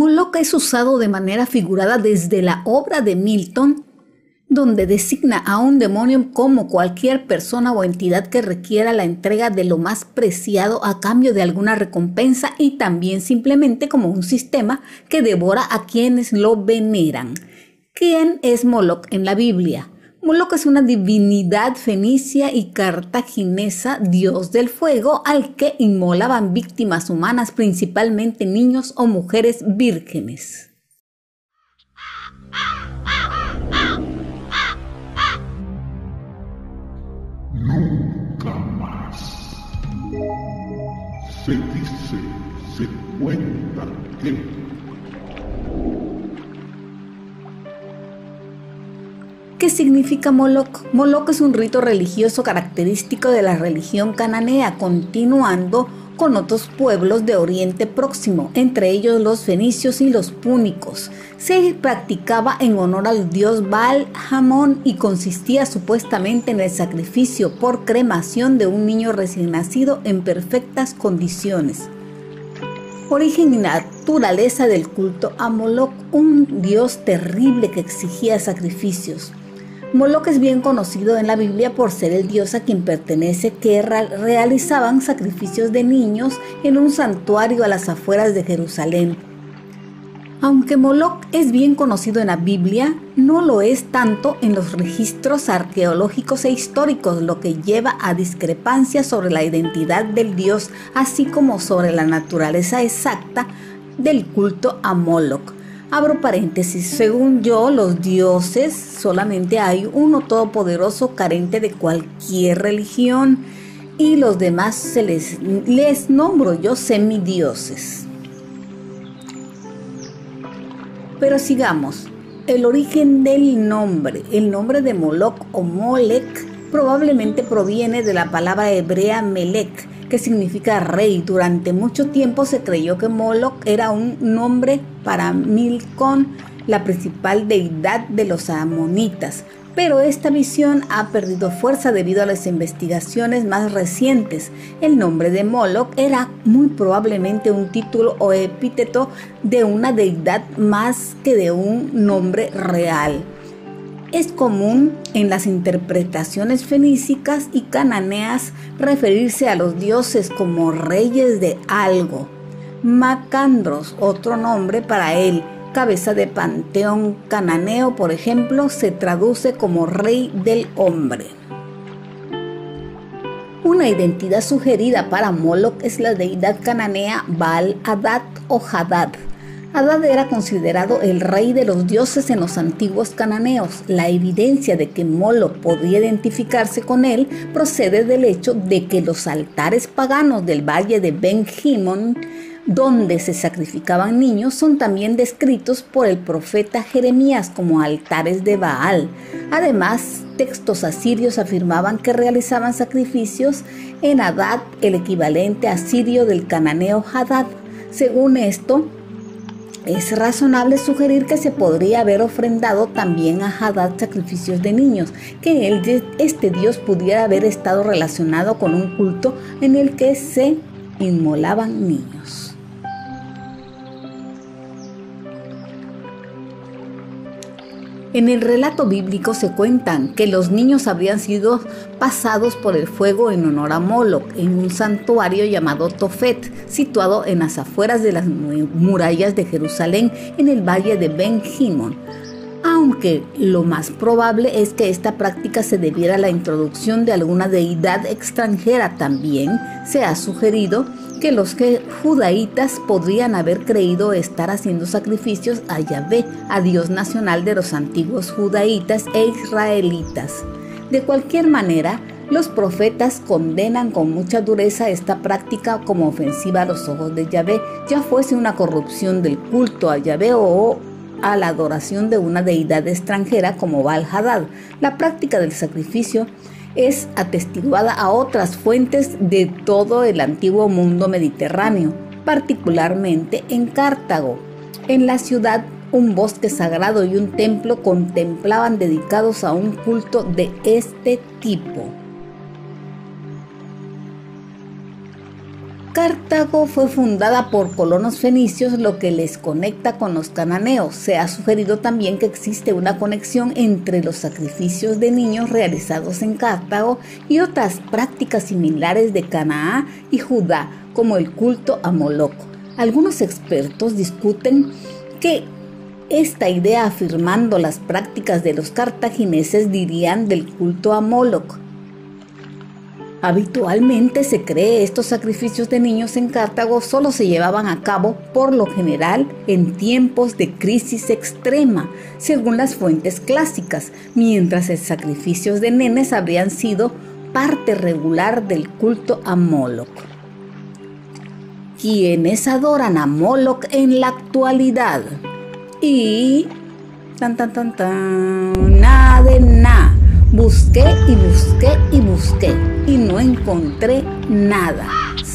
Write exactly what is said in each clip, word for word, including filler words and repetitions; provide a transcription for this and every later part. Moloch es usado de manera figurada desde la obra de Milton, donde designa a un demonio como cualquier persona o entidad que requiera la entrega de lo más preciado a cambio de alguna recompensa, y también simplemente como un sistema que devora a quienes lo veneran. ¿Quién es Moloch en la Biblia? Moloch es una divinidad fenicia y cartaginesa, dios del fuego, al que inmolaban víctimas humanas, principalmente niños o mujeres vírgenes. Nunca más. Se dice, se cuenta que... ¿Qué significa Moloch? Moloch es un rito religioso característico de la religión cananea, continuando con otros pueblos de Oriente Próximo, entre ellos los fenicios y los púnicos. Se practicaba en honor al dios Baal-Hamón y consistía supuestamente en el sacrificio por cremación de un niño recién nacido en perfectas condiciones. Origen y naturaleza del culto a Moloch, un dios terrible que exigía sacrificios. Moloch es bien conocido en la Biblia por ser el dios a quien pertenece que realizaban sacrificios de niños en un santuario a las afueras de Jerusalén. Aunque Moloch es bien conocido en la Biblia, no lo es tanto en los registros arqueológicos e históricos, lo que lleva a discrepancias sobre la identidad del dios, así como sobre la naturaleza exacta del culto a Moloch. Abro paréntesis, según yo, los dioses, solamente hay uno todopoderoso carente de cualquier religión y los demás se les, les nombro yo semidioses. Pero sigamos, el origen del nombre, el nombre de Moloch o Molech probablemente proviene de la palabra hebrea Melech, que significa rey. Durante mucho tiempo se creyó que Moloch era un nombre para Milcón, la principal deidad de los amonitas, pero esta visión ha perdido fuerza debido a las investigaciones más recientes. El nombre de Moloch era muy probablemente un título o epíteto de una deidad más que de un nombre real. Es común en las interpretaciones fenícicas y cananeas referirse a los dioses como reyes de algo. Macandros, otro nombre para él, cabeza de panteón cananeo, por ejemplo, se traduce como rey del hombre. Una identidad sugerida para Moloch es la deidad cananea Baal-Hadad o Hadad. Hadad era considerado el rey de los dioses en los antiguos cananeos. La evidencia de que Moloch podía identificarse con él procede del hecho de que los altares paganos del valle de Ben-Himón, donde se sacrificaban niños, son también descritos por el profeta Jeremías como altares de Baal. Además, textos asirios afirmaban que realizaban sacrificios en Hadad, el equivalente asirio del cananeo Hadad. Según esto, es razonable sugerir que se podría haber ofrendado también a Hadad sacrificios de niños, que el, este dios pudiera haber estado relacionado con un culto en el que se inmolaban niños. En el relato bíblico se cuentan que los niños habrían sido pasados por el fuego en honor a Moloch en un santuario llamado Tofet, situado en las afueras de las murallas de Jerusalén, en el valle de Ben-Himón. Aunque lo más probable es que esta práctica se debiera a la introducción de alguna deidad extranjera, también se ha sugerido que los judaítas podrían haber creído estar haciendo sacrificios a Yahvé, a Dios nacional de los antiguos judaítas e israelitas. De cualquier manera, los profetas condenan con mucha dureza esta práctica como ofensiva a los ojos de Yahvé, ya fuese una corrupción del culto a Yahvé o a la adoración de una deidad extranjera como Baal-Hadad. La práctica del sacrificio es atestiguada a otras fuentes de todo el antiguo mundo mediterráneo, particularmente en Cartago. En la ciudad, un bosque sagrado y un templo contemplaban dedicados a un culto de este tipo. Cartago fue fundada por colonos fenicios, lo que les conecta con los cananeos. Se ha sugerido también que existe una conexión entre los sacrificios de niños realizados en Cartago y otras prácticas similares de Canaán y Judá, como el culto a Moloch. Algunos expertos discuten que esta idea, afirmando las prácticas de los cartagineses, dirían del culto a Moloch. Habitualmente se cree estos sacrificios de niños en Cartago solo se llevaban a cabo por lo general en tiempos de crisis extrema, según las fuentes clásicas, mientras los sacrificios de nenes habrían sido parte regular del culto a Moloch. Quienes adoran a Moloch en la actualidad y tan tan tan tan nada de nada. Busqué y busqué y busqué y no encontré nada. ¿Sí?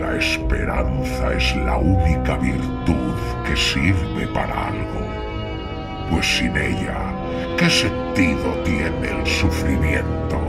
La esperanza es la única virtud que sirve para algo, pues sin ella, ¿qué sentido tiene el sufrimiento?